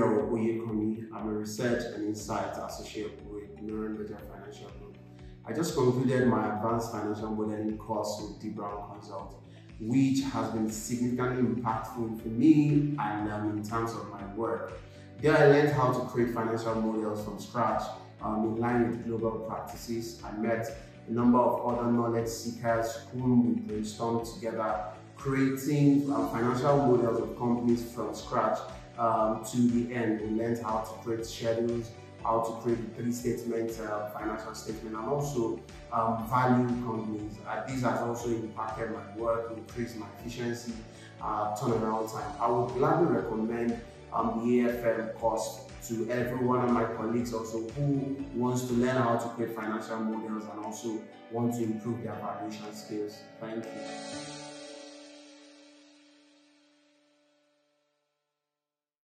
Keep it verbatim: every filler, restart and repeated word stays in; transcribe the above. Samuel Oyekanmi. I'm a Research and Insights Associate with Neuron Media Financial Group. I just concluded my Advanced Financial Modeling course with Deep Brown Consult, which has been significantly impactful for me and um, in terms of my work. There I learned how to create financial models from scratch um, in line with global practices. I met a number of other knowledge seekers whom we brainstormed together, creating um, financial models of companies from scratch um, to the end. We learned how to create schedules, how to create three statements, uh, financial statement, and also um, value companies. Uh, this has also impacted my work, increased my efficiency, uh, turnaround time. I would gladly recommend um, the A F M course to every one of my colleagues also who wants to learn how to create financial models and also want to improve their valuation skills. Thank you.